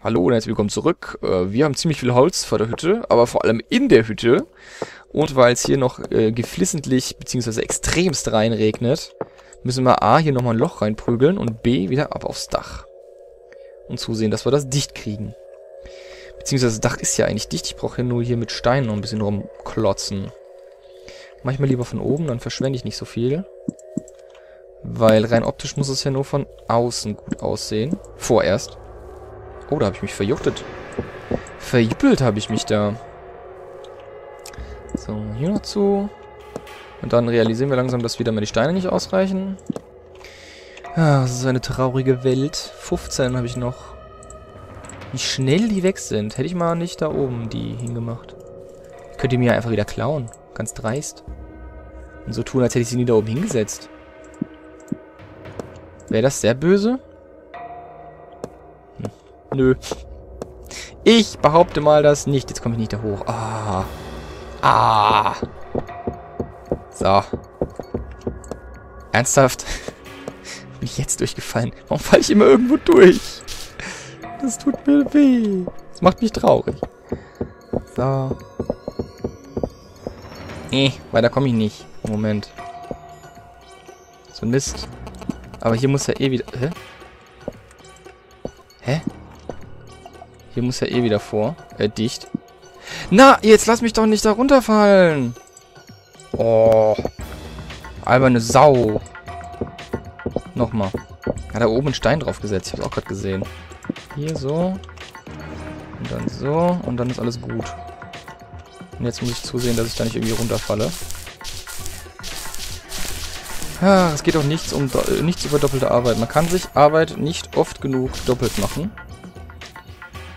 Hallo und herzlich willkommen zurück. Wir haben ziemlich viel Holz vor der Hütte, aber vor allem in der Hütte. Und weil es hier noch geflissentlich bzw. extremst reinregnet, müssen wir A, hier nochmal ein Loch reinprügeln und B, wieder ab aufs Dach. Und zusehen, dass wir das dicht kriegen. Beziehungsweise das Dach ist ja eigentlich dicht. Ich brauche hier nur hier mit Steinen noch ein bisschen rumklotzen. Mach ich mal lieber von oben, dann verschwende ich nicht so viel. Weil rein optisch muss es ja nur von außen gut aussehen. Vorerst. Oh, da habe ich mich verjuchtet. Verjuppelt habe ich mich da. So, hier noch zu. Und dann realisieren wir langsam, dass wieder mal die Steine nicht ausreichen. Ah, das ist eine traurige Welt. 15 habe ich noch. Wie schnell die weg sind. Hätte ich mal nicht da oben die hingemacht. Könnt ihr mir einfach wieder klauen. Ganz dreist. Und so tun, als hätte ich sie nie da oben hingesetzt. Wäre das sehr böse? Nö. Ich behaupte mal das nicht. Jetzt komme ich nicht da hoch. Ah. Ah. So. Ernsthaft? Bin ich jetzt durchgefallen? Warum falle ich immer irgendwo durch? Das tut mir weh. Das macht mich traurig. So. Nee, weiter komme ich nicht. Moment. So ein Mist. Aber hier muss ja eh wieder... Hä? Hä? Hier muss ja eh wieder vor. Dicht. Na, jetzt lass mich doch nicht da runterfallen. Oh. Alberne Sau. Nochmal. Hat da oben einen Stein drauf gesetzt. Ich hab's auch gerade gesehen. Hier so. Und dann so. Und dann ist alles gut. Und jetzt muss ich zusehen, dass ich da nicht irgendwie runterfalle. Ah, es geht doch nichts um nichts über doppelte Arbeit. Man kann sich Arbeit nicht oft genug doppelt machen.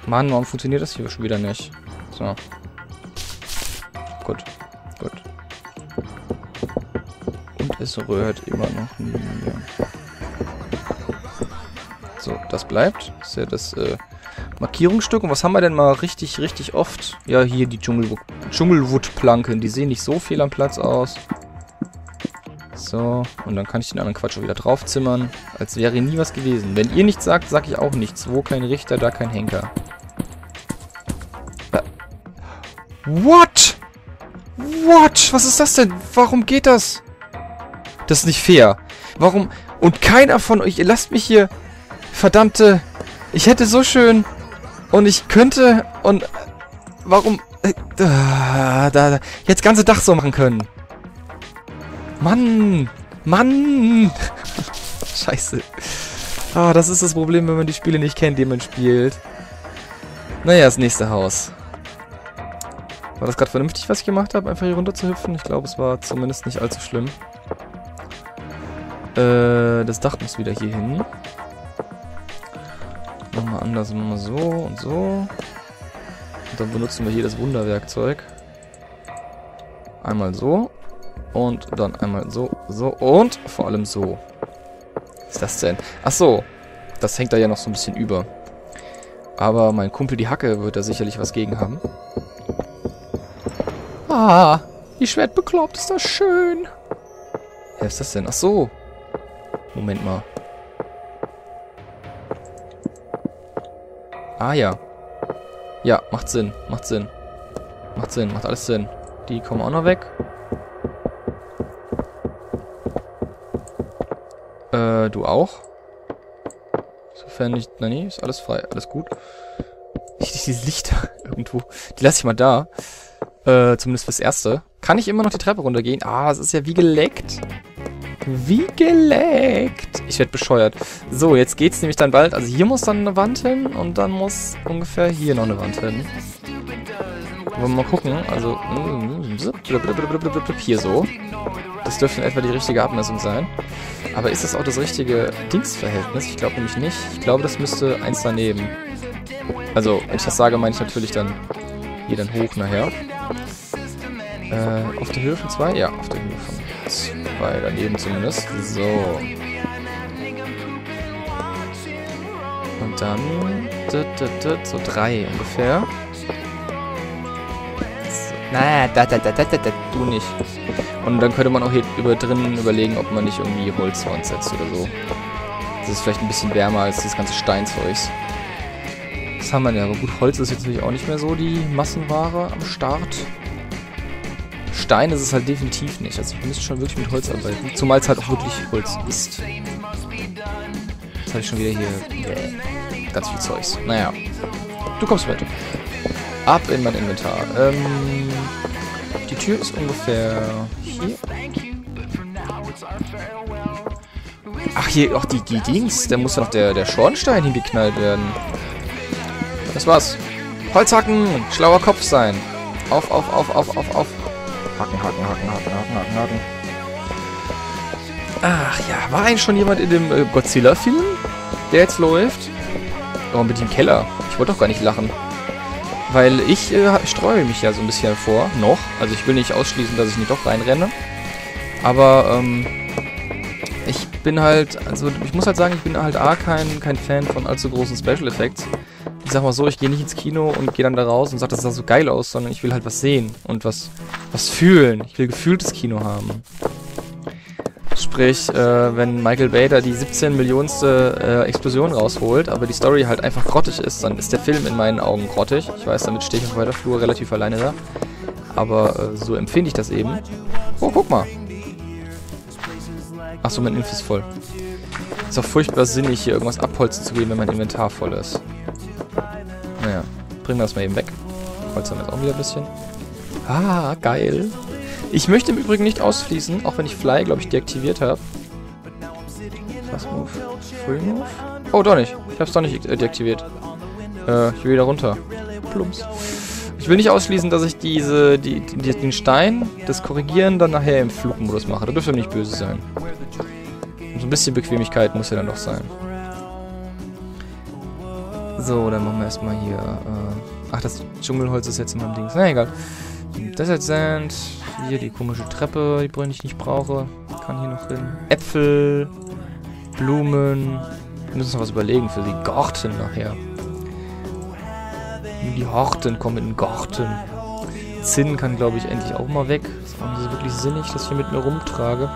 Mann, warum funktioniert das hier schon wieder nicht? So. Gut. Gut. Und es rührt immer noch niemand mehr. So, das bleibt. Das ist ja das Markierungsstück. Und was haben wir denn mal richtig, richtig oft? Ja, hier die Dschungelwood-Planken. Die sehen nicht so viel am Platz aus. So, und dann kann ich den anderen Quatsch schon wieder draufzimmern. Als wäre nie was gewesen. Wenn ihr nichts sagt, sag ich auch nichts. Wo kein Richter, da kein Henker. What? What? Was ist das denn? Warum geht das? Das ist nicht fair. Warum? Und keiner von euch... Ihr lasst mich hier... Verdammte... Ich hätte so schön... Und ich könnte... Und... Warum... Jetzt ganze Dach so machen können. Mann! Mann! Scheiße. Ah, das ist das Problem, wenn man die Spiele nicht kennt, die man spielt. Naja, das nächste Haus. War das gerade vernünftig, was ich gemacht habe? Einfach hier runter zu hüpfen? Ich glaube, es war zumindest nicht allzu schlimm. Das Dach muss wieder hier hin. Nochmal anders, nochmal so und so. Und dann benutzen wir hier das Wunderwerkzeug. Einmal so. Und dann einmal so, so und vor allem so. Was ist das denn? Ach so, das hängt da ja noch so ein bisschen über. Aber mein Kumpel die Hacke wird da sicherlich was gegen haben. Ah, ich werd bekloppt, ist das schön. Ja, was ist das denn? Ach so. Moment mal. Ah ja. Ja, macht Sinn, macht Sinn. Macht Sinn, macht alles Sinn. Die kommen auch noch weg. Du auch? Sofern nicht... Nein, nee, ist alles frei. Alles gut. Diese Lichter irgendwo. Die lasse ich mal da. Zumindest fürs Erste. Kann ich immer noch die Treppe runtergehen? Ah, es ist ja wie geleckt. Wie geleckt. Ich werde bescheuert. So, jetzt geht's nämlich dann bald. Also hier muss dann eine Wand hin und dann muss ungefähr hier noch eine Wand hin. Wollen wir mal gucken. Also... Hier so. Das dürfte in etwa die richtige Abmessung sein. Aber ist das auch das richtige Dingsverhältnis? Ich glaube nämlich nicht. Ich glaube, das müsste eins daneben. Also, wenn ich das sage, meine ich natürlich dann hier dann hoch nachher. Auf der Höhe von 2? Ja, auf der Höhe von 2 daneben zumindest. So. Und dann so 3 ungefähr. Na, du nicht. Und dann könnte man auch hier über drinnen überlegen, ob man nicht irgendwie Holzwand setzt oder so. Das ist vielleicht ein bisschen wärmer als das ganze Steinzeugs. Das haben wir ja, aber gut, Holz ist jetzt natürlich auch nicht mehr so die Massenware am Start. Stein ist es halt definitiv nicht. Also wir müssen schon wirklich mit Holz arbeiten. Zumal es halt auch wirklich Holz ist. Jetzt habe ich schon wieder hier ganz viel Zeugs. Naja, du kommst mit. Ab in mein Inventar. Die Tür ist ungefähr hier. Ach, hier, auch die Dings. Da muss ja noch der Schornstein hingeknallt werden. Das war's. Holzhacken! Schlauer Kopf sein. Auf. Haken. Ach ja, war eigentlich schon jemand in dem Godzilla-Film, der jetzt läuft? Oh, mit dem Keller. Ich wollte doch gar nicht lachen. Weil ich streue mich ja so ein bisschen vor, noch. Also ich will nicht ausschließen, dass ich nicht doch reinrenne. Aber, ich bin halt, also ich muss halt sagen, ich bin halt kein Fan von allzu großen Special Effects. Ich sag mal so, ich gehe nicht ins Kino und gehe dann da raus und sage, das sah so geil aus, sondern ich will halt was sehen und was fühlen. Ich will gefühltes Kino haben. Sprich, wenn Michael Bay da die 17-millionste Explosion rausholt, aber die Story halt einfach grottig ist, dann ist der Film in meinen Augen grottig. Ich weiß, damit stehe ich auf weiter Flur relativ alleine da. Aber so empfinde ich das eben. Oh, guck mal. Achso, mein Inf ist voll. Ist doch furchtbar sinnig, hier irgendwas abholzen zu gehen, wenn mein Inventar voll ist. Naja, bringen wir das mal eben weg. Holz haben wir jetzt auch wieder ein bisschen. Ah, geil. Ich möchte im Übrigen nicht ausfließen, auch wenn ich Fly, glaube ich, deaktiviert habe. Fast Move. Full Move. Oh, doch nicht. Ich habe es doch nicht deaktiviert. Ich will wieder runter. Plumps. Ich will nicht ausschließen, dass ich den Stein, das Korrigieren, dann nachher im Flugmodus mache. Da dürfte mir nicht böse sein. Und so ein bisschen Bequemlichkeit muss ja dann doch sein. So, dann machen wir erstmal hier. Ach, das Dschungelholz ist jetzt in meinem Dings. Na, egal. Desert Sand. Hier die komische Treppe, die ich nicht brauche. Kann hier noch hin. Äpfel. Blumen. Wir müssen noch was überlegen für die Garten nachher. Die Horten kommen in den Garten. Zinn kann, glaube ich, endlich auch mal weg. Das ist auch nicht so wirklich sinnig, dass ich hier mit mir rumtrage.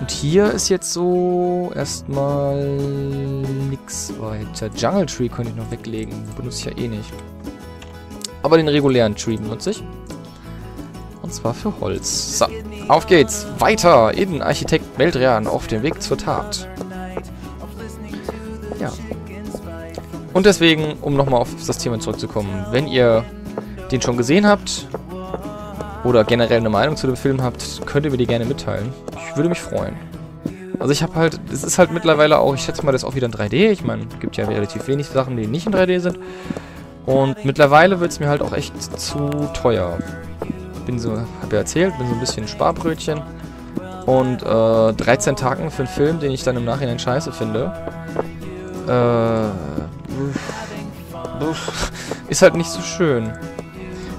Und hier ist jetzt so erstmal nix weiter. Jungle Tree könnte ich noch weglegen. Benutze ich ja eh nicht. Aber den regulären Tree benutze ich. Und zwar für Holz. So, auf geht's. Weiter in Architekt Meldrian auf dem Weg zur Tat. Ja. Und deswegen, um nochmal auf das Thema zurückzukommen, wenn ihr den schon gesehen habt oder generell eine Meinung zu dem Film habt, könnt ihr mir die gerne mitteilen. Ich würde mich freuen. Also ich habe halt, es ist halt mittlerweile auch, ich schätze mal, das ist auch wieder in 3D. Ich meine, es gibt ja relativ wenig Sachen, die nicht in 3D sind. Und mittlerweile wird es mir halt auch echt zu teuer. Bin so, hab ja erzählt, bin so ein bisschen ein Sparbrötchen. Und 13 Tacken für einen Film, den ich dann im Nachhinein scheiße finde, ist halt nicht so schön.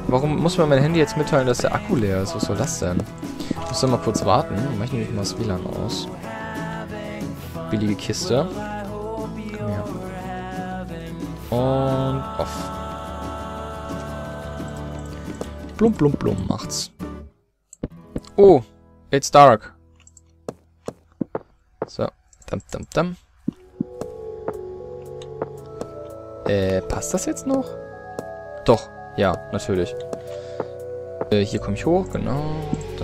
Warum muss man mein Handy jetzt mitteilen, dass der Akku leer ist? Was soll das denn? Ich muss doch mal kurz warten. Mach ich nämlich mal das WLAN aus. Billige Kiste. Komm her. Und off. Blum, blum, blum macht's. Oh, it's dark. So. Dam. Passt das jetzt noch? Doch, ja, natürlich. Hier komme ich hoch, genau. Da.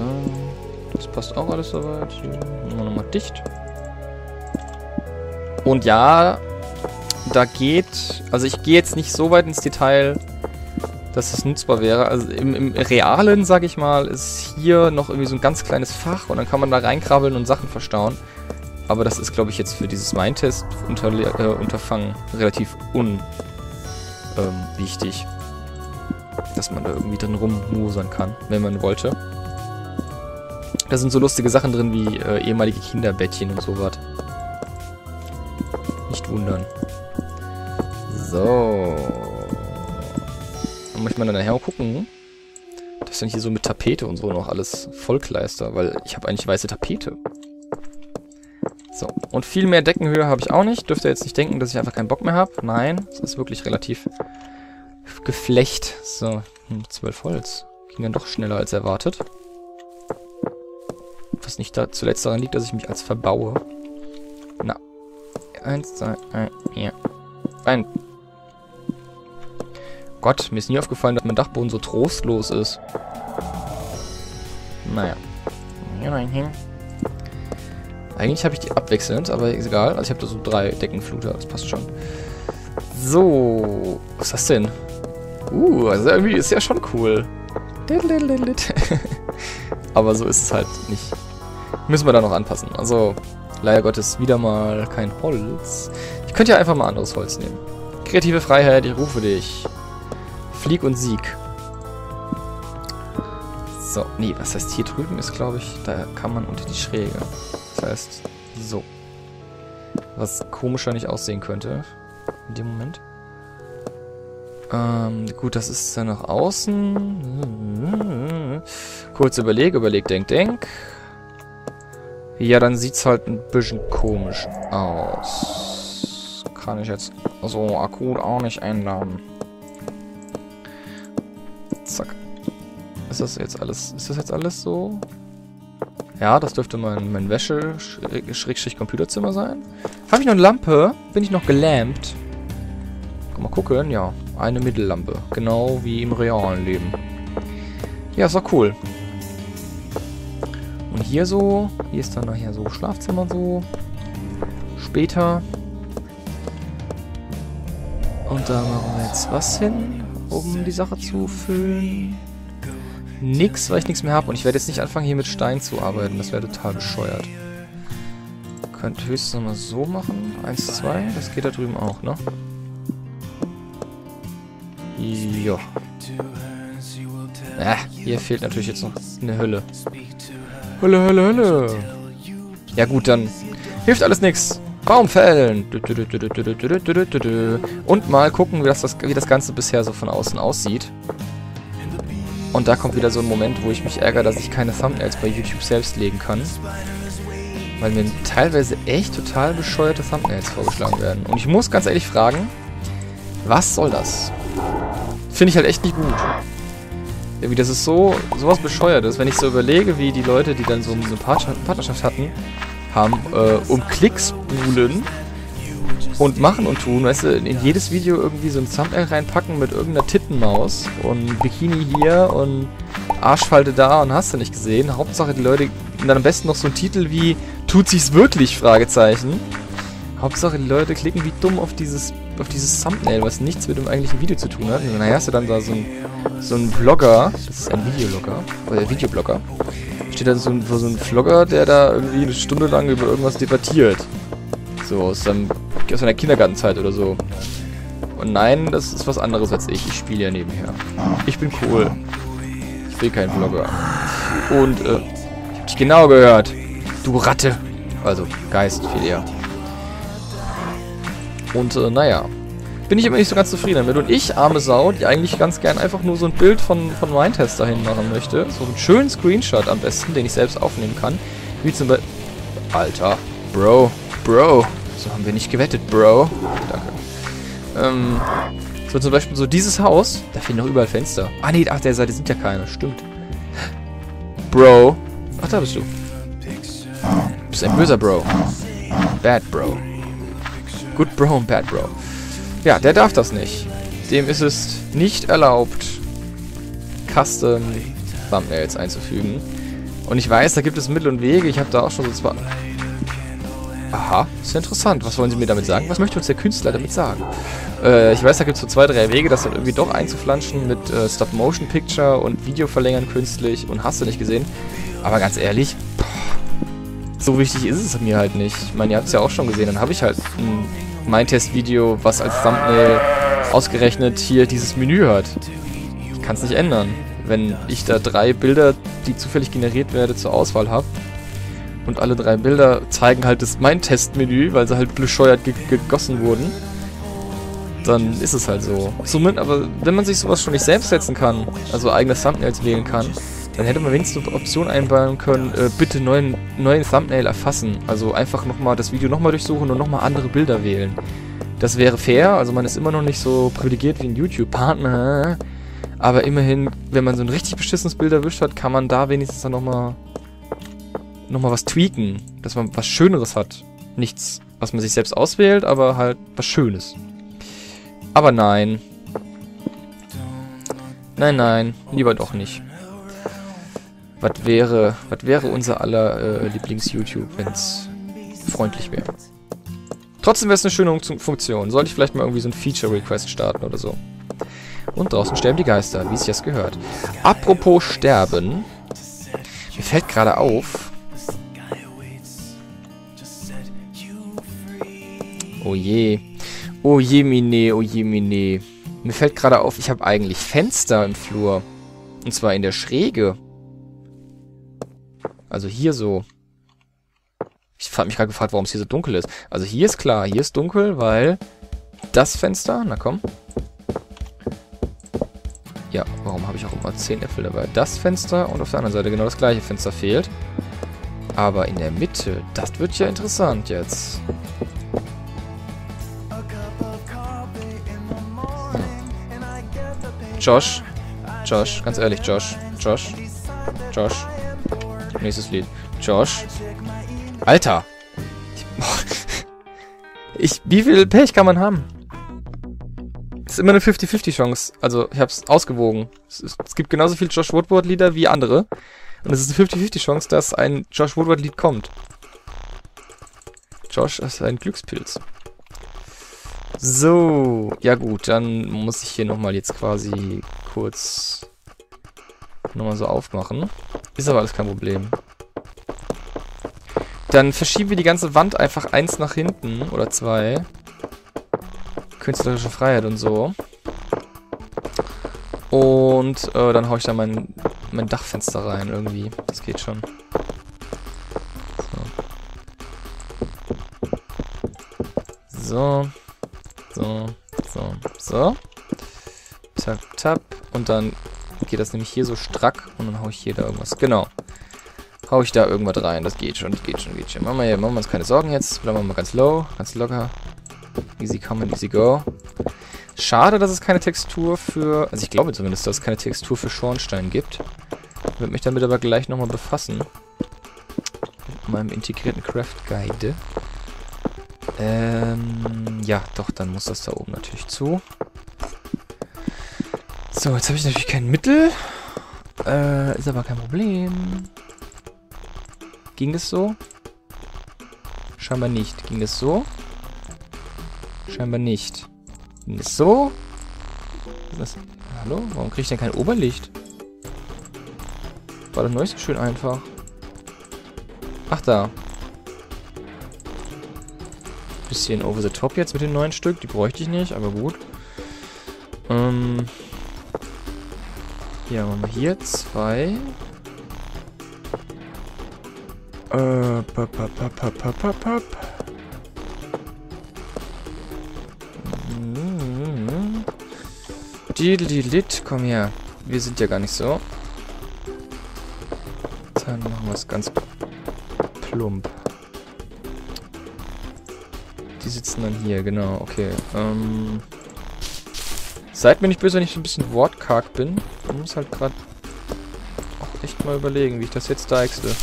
Das passt auch alles soweit. Hier machen wir nochmal dicht. Und ja, da geht... Also ich gehe jetzt nicht so weit ins Detail, dass das nutzbar wäre. Also im Realen, sag ich mal, ist hier noch irgendwie so ein ganz kleines Fach und dann kann man da reinkrabbeln und Sachen verstauen. Aber das ist, glaube ich, jetzt für dieses Mindtest-Unterfangen relativ unwichtig. Dass man da irgendwie drin rummusern kann, wenn man wollte. Da sind so lustige Sachen drin wie ehemalige Kinderbettchen und sowas. Nicht wundern. So. Dann möchte man dann nachher gucken. Das ist dann hier so mit Tapete und so noch alles Vollkleister, weil ich habe eigentlich weiße Tapete. So, und viel mehr Deckenhöhe habe ich auch nicht. Dürft ihr jetzt nicht denken, dass ich einfach keinen Bock mehr habe. Nein, es ist wirklich relativ geflecht. So, 12 Holz. Ging dann doch schneller als erwartet. Was nicht zuletzt daran liegt, dass ich mich als verbaue. Na. 1, 2, 1, ja. Ein. Gott, mir ist nie aufgefallen, dass mein Dachboden so trostlos ist. Naja. Eigentlich habe ich die abwechselnd, aber ist egal. Also ich habe da so 3 Deckenfluter, das passt schon. So, was ist das denn? Also irgendwie ist ja schon cool. Aber so ist es halt nicht. Müssen wir da noch anpassen. Also, leider Gottes wieder mal kein Holz. Ich könnte ja einfach mal anderes Holz nehmen. Kreative Freiheit, ich rufe dich. Flieg und Sieg. So, nee, was heißt hier drüben ist, glaube ich, da kann man unter die Schräge. Das heißt, so. Was komischer nicht aussehen könnte. In dem Moment. Gut, das ist dann nach außen. Kurz überleg, denk. Ja, dann sieht's halt ein bisschen komisch aus. Kann ich jetzt so akut auch nicht ändern. Zack. Ist das jetzt alles? Ist das jetzt alles so? Ja, das dürfte mein Wäsche-Computerzimmer sein. Habe ich noch eine Lampe? Bin ich noch gelähmt? Mal gucken, ja. Eine Mittellampe. Genau wie im realen Leben. Ja, ist doch cool. Und hier so. Hier ist dann nachher so Schlafzimmer so. Später. Und da machen wir jetzt was hin, um die Sache zu füllen. Nix, weil ich nichts mehr habe. Und ich werde jetzt nicht anfangen, hier mit Stein zu arbeiten. Das wäre total bescheuert. Könnt höchstens nochmal so machen. 1, 2. Das geht da drüben auch, ne? Jo. Hier fehlt natürlich jetzt noch eine Hölle. Hölle. Ja gut, dann hilft alles nichts. Baum fällen. Und mal gucken, wie das Ganze bisher so von außen aussieht. Und da kommt wieder so ein Moment, wo ich mich ärgere, dass ich keine Thumbnails bei YouTube selbst legen kann. Weil mir teilweise echt total bescheuerte Thumbnails vorgeschlagen werden. Und ich muss ganz ehrlich fragen, was soll das? Finde ich halt echt nicht gut. Irgendwie, das ist sowas Bescheuertes, wenn ich so überlege, wie die Leute, die dann so eine Partnerschaft hatten, haben um Klicks buhlen und machen und tun, weißt du, in jedes Video irgendwie so ein Thumbnail reinpacken mit irgendeiner Tittenmaus und Bikini hier und Arschfalte da und hast du nicht gesehen. Hauptsache die Leute, und dann am besten noch so einen Titel wie "Tut sich's wirklich?" Fragezeichen. Hauptsache die Leute klicken wie dumm auf dieses Thumbnail, was nichts mit dem eigentlichen Video zu tun hat. Und dann hast du dann da so einen Vlogger, das ist ein Videoblogger, steht da so ein Vlogger, der da irgendwie eine Stunde lang über irgendwas debattiert. So, aus seiner Kindergartenzeit oder so. Und nein, das ist was anderes als ich. Ich spiele ja nebenher. Ich bin cool. Ich bin kein Vlogger. Und, ich hab dich genau gehört. Du Ratte. Also, Geist viel eher. Und naja, bin ich immer nicht so ganz zufrieden damit. Und ich, arme Sau, die eigentlich ganz gern einfach nur so ein Bild von Mindtest dahin machen möchte. So einen schönen Screenshot am besten, den ich selbst aufnehmen kann. Wie zum Beispiel... Alter, Bro. So haben wir nicht gewettet, Bro. Danke. So zum Beispiel so dieses Haus. Da fehlen noch überall Fenster. Ah nee, ach, der Seite sind ja keine. Stimmt. Bro. Ach, da bist du. Du bist ein böser Bro. Bad Bro. Good Bro und Bad Bro. Ja, der darf das nicht. Dem ist es nicht erlaubt, Custom Thumbnails einzufügen. Und ich weiß, da gibt es Mittel und Wege. Ich habe da auch schon so zwei... Aha, ist ja interessant. Was wollen Sie mir damit sagen? Was möchte uns der Künstler damit sagen? Ich weiß, da gibt es so 2, 3 Wege, das dann irgendwie doch einzuflanschen mit Stop-Motion-Picture und Video verlängern künstlich und hast du nicht gesehen. Aber ganz ehrlich... So wichtig ist es mir halt nicht. Ich meine, ihr habt es ja auch schon gesehen. Dann habe ich halt ein Mindtest-Video, was als Thumbnail ausgerechnet hier dieses Menü hat. Ich kann es nicht ändern. Wenn ich da 3 Bilder, die zufällig generiert werden, zur Auswahl habe und alle 3 Bilder zeigen halt das Mindtest-Menü, weil sie halt bescheuert gegossen wurden, dann ist es halt so. Aber wenn man sich sowas schon nicht selbst setzen kann, also eigene Thumbnails wählen kann, dann hätte man wenigstens eine Option einbauen können, bitte neuen Thumbnail erfassen. Also einfach nochmal das Video durchsuchen und nochmal andere Bilder wählen. Das wäre fair, also man ist immer noch nicht so privilegiert wie ein YouTube-Partner. Aber immerhin, wenn man so ein richtig beschissenes Bild erwischt hat, kann man da wenigstens dann nochmal was tweaken. Dass man was Schöneres hat. Nichts, was man sich selbst auswählt, aber halt was Schönes. Aber nein. Nein, nein, lieber doch nicht. Was wäre unser aller Lieblings-YouTube, wenn's freundlich wäre? Trotzdem wäre es eine schöne Funktion. Sollte ich vielleicht mal irgendwie so ein Feature-Request starten oder so. Und draußen sterben die Geister, wie es jetzt gehört. Apropos Sterben. Mir fällt gerade auf. Oh je. Oh je, mine, oh je, mine. Mir fällt gerade auf, ich habe eigentlich Fenster im Flur. Und zwar in der Schräge. Also hier so. Ich habe mich gerade gefragt, warum es hier so dunkel ist. Also hier ist klar, hier ist dunkel, weil das Fenster, na komm. Ja, warum habe ich auch immer 10 Äpfel dabei? Das Fenster und auf der anderen Seite genau das gleiche Fenster fehlt. Aber in der Mitte, das wird ja interessant jetzt. Josh, Josh, ganz ehrlich, Josh, Josh, Josh. Nächstes Lied. Josh. Alter! Wie viel Pech kann man haben? Es ist immer eine 50-50 Chance. Also, ich hab's ausgewogen. Es gibt genauso viele Josh Woodward-Lieder wie andere. Und es ist eine 50-50 Chance, dass ein Josh Woodward-Lied kommt. Josh ist ein Glückspilz. So, ja gut, dann muss ich hier nochmal jetzt quasi kurz nochmal so aufmachen. Ist aber alles kein Problem. Dann verschieben wir die ganze Wand einfach 1 nach hinten oder 2. Künstlerische Freiheit und so. Und dann haue ich da mein Dachfenster rein irgendwie. Das geht schon. So. So, so, so. Tap, tap. Und dann geht das nämlich hier so strack. Und dann hau ich hier da irgendwas. Genau. Hau ich da irgendwas rein. Das geht schon, das geht schon, geht schon. Machen wir uns keine Sorgen jetzt. Bleiben wir mal ganz low, ganz locker. Easy come and easy go. Schade, dass es keine Textur für... Also ich glaube zumindest, dass es keine Textur für Schornstein gibt. Ich werde mich damit aber gleich nochmal befassen. Mit meinem integrierten Craft Guide. Ja, doch, dann muss das da oben natürlich zu. So, jetzt habe ich natürlich kein Mittel. Ist aber kein Problem. Ging es so? Scheinbar nicht. Ging es so? Scheinbar nicht. Ging es so? Was? Hallo? Warum kriege ich denn kein Oberlicht? War doch neu so schön einfach. Ach, da. Bisschen over the top jetzt mit dem neuen Stück. Die bräuchte ich nicht, aber gut. Ja, machen wir hier 2. Pop, pop, pop, pop, pop, pop, pop. Diddle-diddle-dit, komm her. Wir sind ja gar nicht so. Dann machen wir es ganz plump. Die sitzen dann hier, genau, okay. Seid mir nicht böse, wenn ich ein bisschen wortkarg bin. Ich muss halt gerade auch echt mal überlegen, wie ich das jetzt deichsle.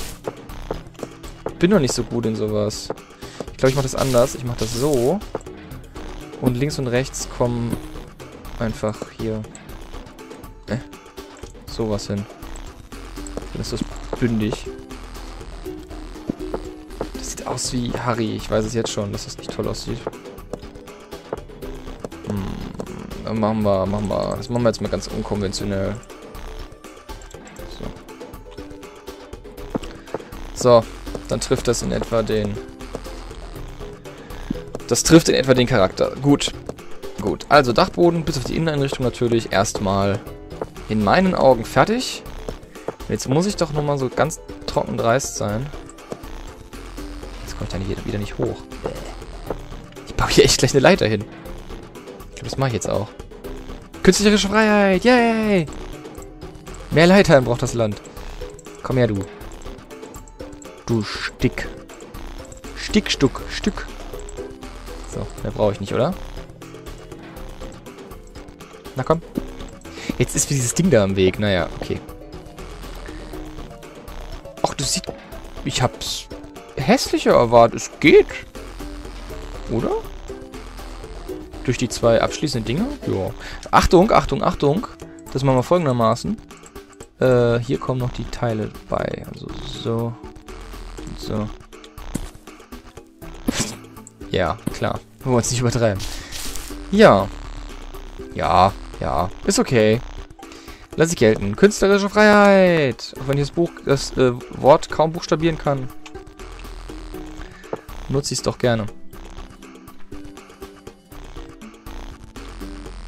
Bin noch nicht so gut in sowas. Ich glaube, ich mache das anders. Ich mache das so. Und links und rechts kommen einfach hier sowas hin. Dann ist das bündig. Aus wie Harry. Ich weiß es jetzt schon, dass das nicht toll aussieht. Dann machen wir. Das machen wir jetzt mal ganz unkonventionell. So. So, dann trifft das in etwa den... Das trifft in etwa den Charakter. Gut. Gut. Also Dachboden, bis auf die Inneneinrichtung natürlich erstmal in meinen Augen fertig. Jetzt muss ich doch nochmal so ganz trocken dreist sein. Komme ich dann wieder nicht hoch. Ich baue hier echt gleich eine Leiter hin. Ich glaube, das mache ich jetzt auch. Künstlerische Freiheit! Yay! Mehr Leitern braucht das Land. Komm her, du. Du Stick. Stickstück. Stück. So, mehr brauche ich nicht, oder? Na komm. Jetzt ist dieses Ding da am Weg. Naja, okay. Ach, das sieht... Ich hab's... hässlicher erwartet. Es geht. Oder? Durch die 2 abschließenden Dinge? Ja. Achtung, Achtung, Achtung. Das machen wir folgendermaßen. Hier kommen noch die Teile bei. Also so. Und so. Ja, klar. Wollen wir uns nicht übertreiben. Ja. Ja, ja. Ist okay. Lass ich gelten. Künstlerische Freiheit. Auch wenn ich das Buch, das Wort kaum buchstabieren kann, nutze ich es doch gerne.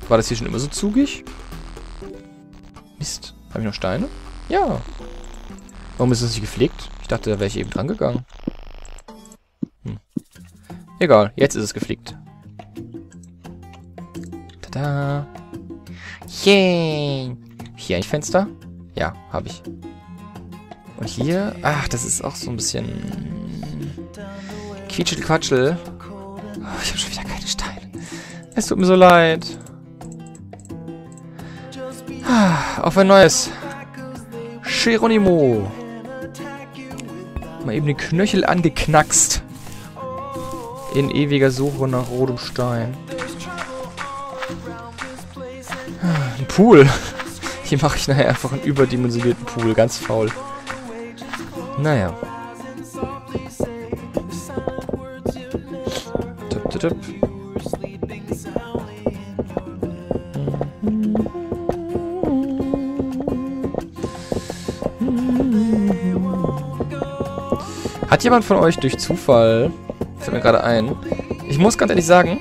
War das hier schon immer so zugig? Mist. Habe ich noch Steine? Ja. Warum ist das nicht gepflegt? Ich dachte, da wäre ich eben dran gegangen. Hm. Egal. Jetzt ist es gepflegt. Tada. Yay. Hier ein Fenster? Ja, habe ich. Und hier? Ach, das ist auch so ein bisschen... Quietschel-Quatschel. Oh, ich habe schon wieder keine Steine. Es tut mir so leid. Auf ein neues. Geronimo. Mal eben den Knöchel angeknackst. In ewiger Suche nach rotem Stein. Ein Pool. Hier mache ich nachher einfach einen überdimensionierten Pool. Ganz faul. Naja. Tipp, tipp, tipp. Hat jemand von euch durch Zufall... Fällt mir gerade ein. Ich muss ganz ehrlich sagen...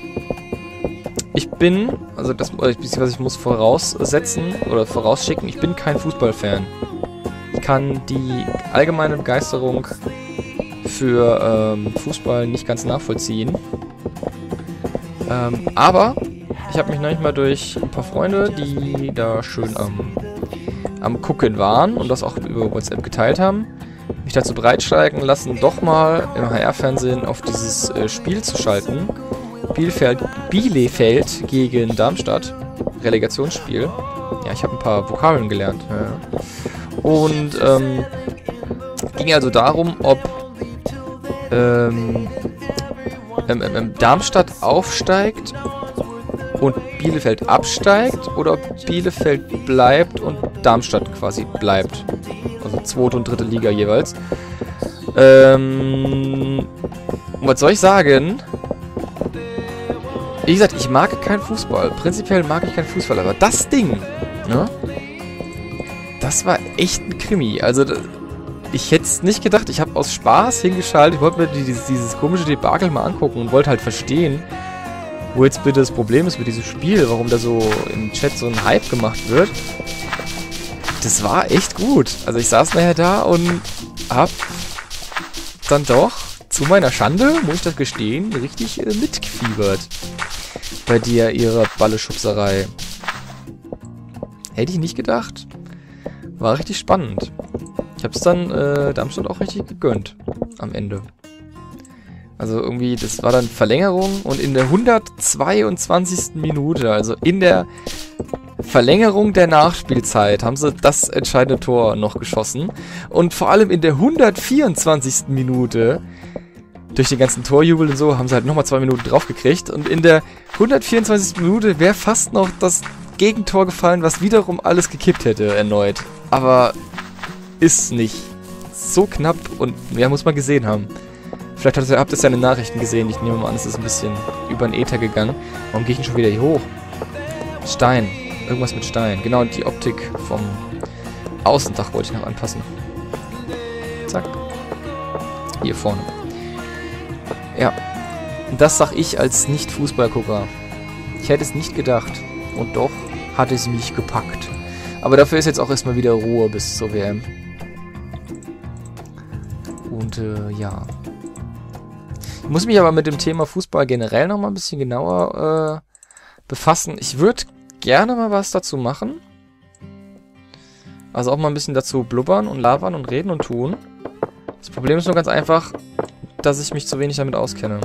Ich bin... Also das... Beziehungsweise ich muss voraussetzen... Oder vorausschicken... Ich bin kein Fußballfan. Ich kann die allgemeine Begeisterung... Für Fußball nicht ganz nachvollziehen. Aber... Ich habe mich neulich mal durch ein paar Freunde... Die da schön am Gucken waren... Und das auch über WhatsApp geteilt haben... mich dazu breitsteigen lassen, doch mal im HR-Fernsehen auf dieses Spiel zu schalten. Bielefeld gegen Darmstadt. Relegationsspiel. Ja, ich habe ein paar Vokabeln gelernt. Ja. Und ging also darum, ob Darmstadt aufsteigt und Bielefeld absteigt oder ob Bielefeld bleibt und Darmstadt quasi bleibt. Also zweite und dritte Liga jeweils. Was soll ich sagen? Wie gesagt, ich mag keinen Fußball. Prinzipiell mag ich keinen Fußball, aber das Ding, ne? Das war echt ein Krimi. Also, ich hätte es nicht gedacht. Ich habe aus Spaß hingeschaltet. Ich wollte mir dieses komische Debakel mal angucken und wollte halt verstehen, wo jetzt bitte das Problem ist mit diesem Spiel, warum da so im Chat so ein Hype gemacht wird. Das war echt gut. Also ich saß nachher da und hab dann doch, zu meiner Schande, muss ich das gestehen, richtig mitgefiebert. Bei dir, ihrer Balleschubserei. Hätte ich nicht gedacht. War richtig spannend. Ich hab's dann Darmstadt auch richtig gegönnt. Am Ende. Also irgendwie, das war dann Verlängerung und in der 122. Minute, also in der... Verlängerung der Nachspielzeit haben sie das entscheidende Tor noch geschossen. Und vor allem in der 124. Minute, durch den ganzen Torjubel und so, haben sie halt nochmal 2 Minuten draufgekriegt. Und in der 124. Minute wäre fast noch das Gegentor gefallen, was wiederum alles gekippt hätte erneut. Aber ist nicht so knapp und ja, muss man gesehen haben. Vielleicht habt ihr seine Nachrichten gesehen. Ich nehme mal an, es ist ein bisschen über den Äther gegangen. Warum gehe ich denn schon wieder hier hoch? Stein. Irgendwas mit Stein. Genau, die Optik vom Außendach wollte ich noch anpassen. Zack. Hier vorne. Ja. Das sag ich als Nicht-Fußballgucker. Ich hätte es nicht gedacht. Und doch hat es mich gepackt. Aber dafür ist jetzt auch erstmal wieder Ruhe bis zur WM. Und, ja. Ich muss mich aber mit dem Thema Fußball generell nochmal ein bisschen genauer befassen. Ich würde gerne mal was dazu machen. Also auch mal ein bisschen dazu blubbern und labern und reden und tun. Das Problem ist nur ganz einfach, dass ich mich zu wenig damit auskenne.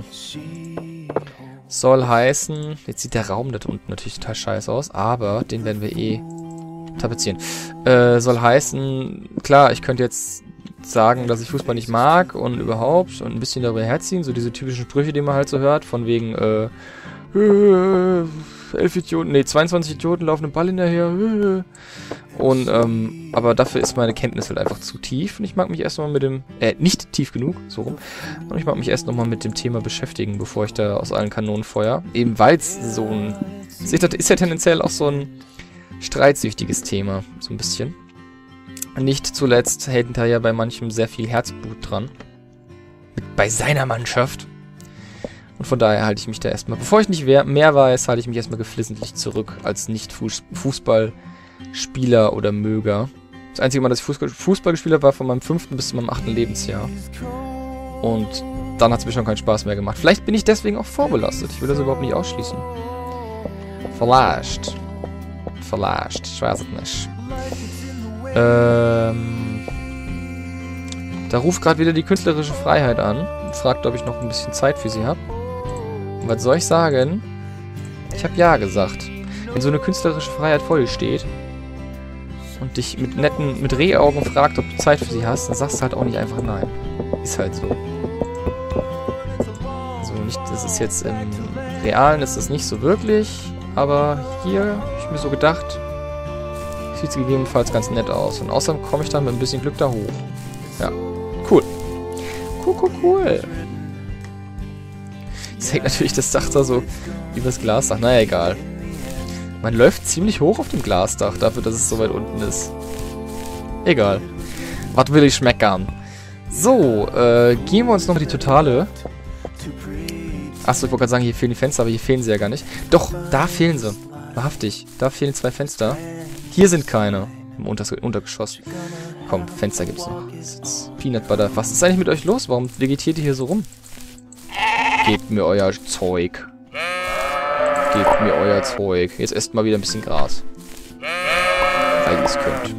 Soll heißen... Jetzt sieht der Raum da unten natürlich total scheiße aus, aber den werden wir eh tapezieren. Soll heißen... Klar, ich könnte jetzt sagen, dass ich Fußball nicht mag und überhaupt und ein bisschen darüber herziehen. So diese typischen Sprüche, die man halt so hört, von wegen 11 Idioten, nee, 22 Idioten laufen einen Ball hinterher. Und, aber dafür ist meine Kenntnis halt einfach zu tief. Und ich mag mich erst nochmal mit dem, nicht tief genug, so rum. Und ich mag mich erst nochmal mit dem Thema beschäftigen, bevor ich da aus allen Kanonen feuer. Eben weil es so ein, seht ihr, ist ja tendenziell auch so ein streitsüchtiges Thema, so ein bisschen. Nicht zuletzt hält da ja bei manchem sehr viel Herzblut dran. Bei seiner Mannschaft. Und von daher halte ich mich da erstmal, bevor ich nicht mehr weiß, halte ich mich erstmal geflissentlich zurück als Nicht-Fußballspieler oder Möger. Das einzige Mal, dass ich Fußball gespielt habe, war von meinem 5. bis zu meinem 8. Lebensjahr. Und dann hat es mir schon keinen Spaß mehr gemacht. Vielleicht bin ich deswegen auch vorbelastet. Ich will das überhaupt nicht ausschließen. Vielleicht. Vielleicht. Ich weiß es nicht. Da ruft gerade wieder die künstlerische Freiheit an. Fragt, ob ich noch ein bisschen Zeit für sie habe. Was soll ich sagen? Ich habe ja gesagt. Wenn so eine künstlerische Freiheit vor dir steht und dich mit Rehaugen fragt, ob du Zeit für sie hast, dann sagst du halt auch nicht einfach nein. Ist halt so. Also nicht, das ist jetzt im Realen ist das nicht so wirklich, aber hier habe ich mir so gedacht, sieht es gegebenenfalls ganz nett aus. Und außerdem komme ich dann mit ein bisschen Glück da hoch. Ja, cool. Cool, cool, cool. Jetzt hängt natürlich das Dach da so übers Glasdach. Naja, egal. Man läuft ziemlich hoch auf dem Glasdach, dafür, dass es so weit unten ist. Egal. Was will ich schmeckern? So, gehen wir uns nochmal die Totale. Achso, ich wollte gerade sagen, hier fehlen die Fenster, aber hier fehlen sie ja gar nicht. Doch, da fehlen sie. Wahrhaftig. Da fehlen 2 Fenster. Hier sind keine. Im Untergeschoss. Komm, Fenster gibt's noch. Peanut Butter. Was ist eigentlich mit euch los? Warum vegetiert ihr hier so rum? Gebt mir euer Zeug. Gebt mir euer Zeug. Jetzt esst mal wieder ein bisschen Gras. Weil ihr es könnt.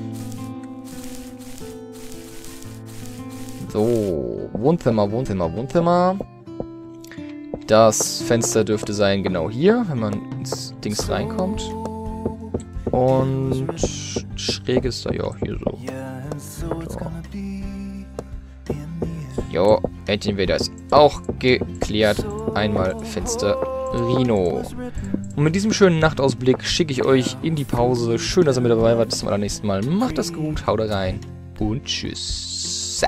So. Wohnzimmer, Wohnzimmer, Wohnzimmer. Das Fenster dürfte sein genau hier, wenn man ins Dings reinkommt. Und schräg ist da ja hier so. Jo, hätten wir das auch geklärt. Einmal Fensterino. Und mit diesem schönen Nachtausblick schicke ich euch in die Pause. Schön, dass ihr mit dabei wart. Bis zum nächsten Mal. Macht das gut, haut rein und tschüss.